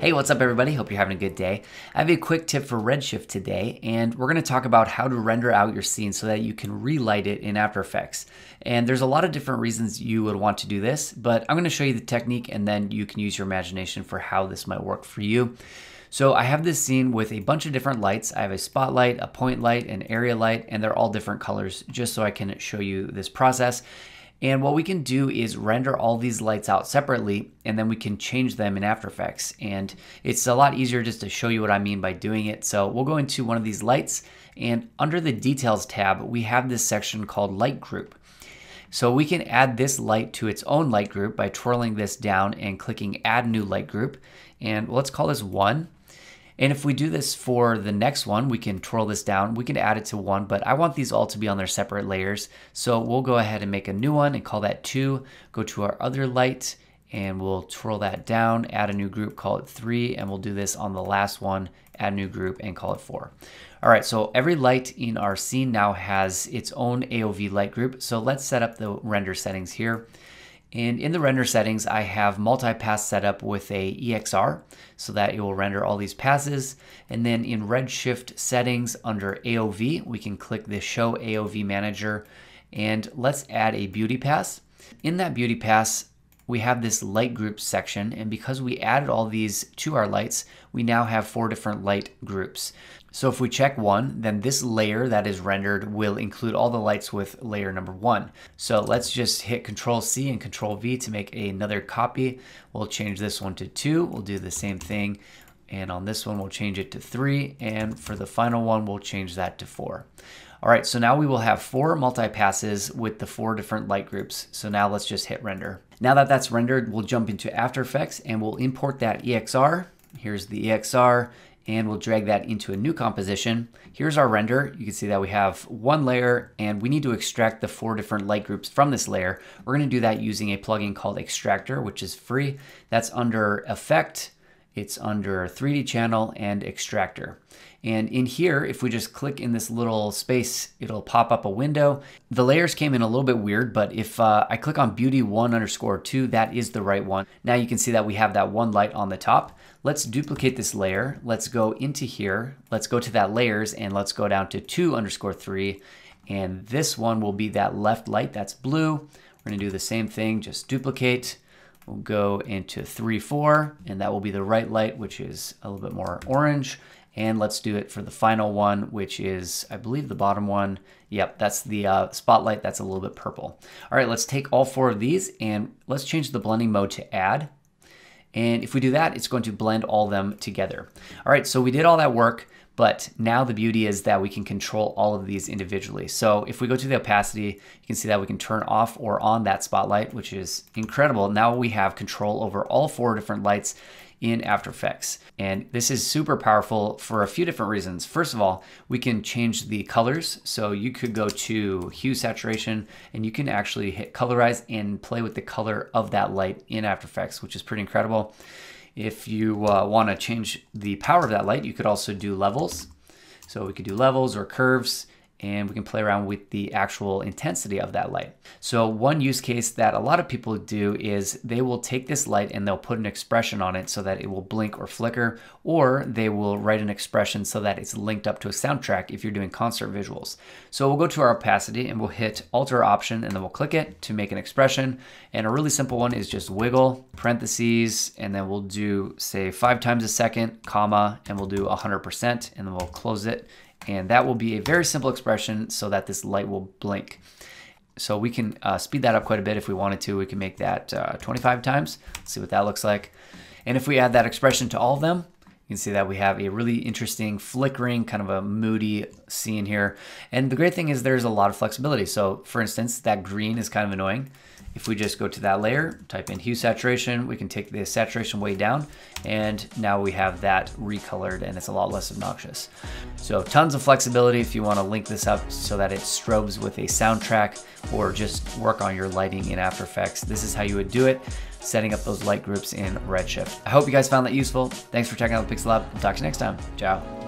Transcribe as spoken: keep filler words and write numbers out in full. Hey, what's up everybody? Hope you're having a good day. I have a quick tip for Redshift today, and we're going to talk about how to render out your scene so that you can relight it in After Effects. And there's a lot of different reasons you would want to do this, but I'm going to show you the technique and then you can use your imagination for how this might work for you. So I have this scene with a bunch of different lights. I have a spotlight, a point light, an area light, and they're all different colors just so I can show you this process. And what we can do is render all these lights out separately, and then we can change them in After Effects. And it's a lot easier just to show you what I mean by doing it. So we'll go into one of these lights, and under the Details tab, we have this section called Light Group. So we can add this light to its own light group by twirling this down and clicking Add New Light Group. And let's call this one. And if we do this for the next one, we can twirl this down, we can add it to one, but I want these all to be on their separate layers. So we'll go ahead and make a new one and call that two, go to our other light and we'll twirl that down, add a new group, call it three, and we'll do this on the last one, add a new group and call it four. All right, so every light in our scene now has its own A O V light group. So let's set up the render settings here. And in the render settings, I have multi-pass set up with a E X R so that it will render all these passes. And then in Redshift settings under A O V, we can click the Show A O V Manager and let's add a beauty pass. In that beauty pass, we have this light group section, and because we added all these to our lights, we now have four different light groups. So if we check one, then this layer that is rendered will include all the lights with layer number one. So let's just hit Control C and Control V to make another copy. We'll change this one to two. We'll do the same thing. And on this one, we'll change it to three. And for the final one, we'll change that to four. All right, so now we will have four multi-passes with the four different light groups. So now let's just hit render. Now that that's rendered, we'll jump into After Effects and we'll import that E X R. Here's the E X R and we'll drag that into a new composition. Here's our render. You can see that we have one layer and we need to extract the four different light groups from this layer. We're gonna do that using a plugin called Extractor, which is free. That's under Effect, it's under three D Channel and Extractor. And in here, if we just click in this little space, it'll pop up a window. The layers came in a little bit weird, but if uh, I click on beauty one underscore two, that is the right one. Now you can see that we have that one light on the top. Let's duplicate this layer. Let's go into here. Let's go to that layers and let's go down to two underscore three. And this one will be that left light that's blue. We're gonna do the same thing, just duplicate. We'll go into three, four, and that will be the right light, which is a little bit more orange. And let's do it for the final one, which is, I believe, the bottom one. Yep, that's the uh, spotlight. That's a little bit purple. All right, let's take all four of these and let's change the blending mode to add. And if we do that, it's going to blend all of them together. All right, so we did all that work, but now the beauty is that we can control all of these individually. So if we go to the opacity, you can see that we can turn off or on that spotlight, which is incredible. Now we have control over all four different lights in After Effects. And this is super powerful for a few different reasons. First of all, we can change the colors. So you could go to hue saturation and you can actually hit colorize and play with the color of that light in After Effects, which is pretty incredible. If you uh, wanna change the power of that light, you could also do levels. So we could do levels or curves, and we can play around with the actual intensity of that light. So one use case that a lot of people do is they will take this light and they'll put an expression on it so that it will blink or flicker, or they will write an expression so that it's linked up to a soundtrack if you're doing concert visuals. So we'll go to our opacity and we'll hit Alt or Option and then we'll click it to make an expression. And a really simple one is just wiggle, parentheses, and then we'll do say five times a second, comma, and we'll do one hundred percent, and then we'll close it. And that will be a very simple expression so that this light will blink. So we can uh, speed that up quite a bit if we wanted to. We can make that uh, twenty-five times, let's see what that looks like. And if we add that expression to all of them, you can see that we have a really interesting flickering, kind of a moody scene here. And the great thing is there's a lot of flexibility. So for instance, that green is kind of annoying. If we just go to that layer, type in hue saturation, we can take the saturation way down, and now we have that recolored and it's a lot less obnoxious. So tons of flexibility if you want to link this up so that it strobes with a soundtrack or just work on your lighting in After Effects. This is how you would do it, setting up those light groups in Redshift. I hope you guys found that useful. Thanks for checking out The Pixel Lab. We'll talk to you next time. Ciao.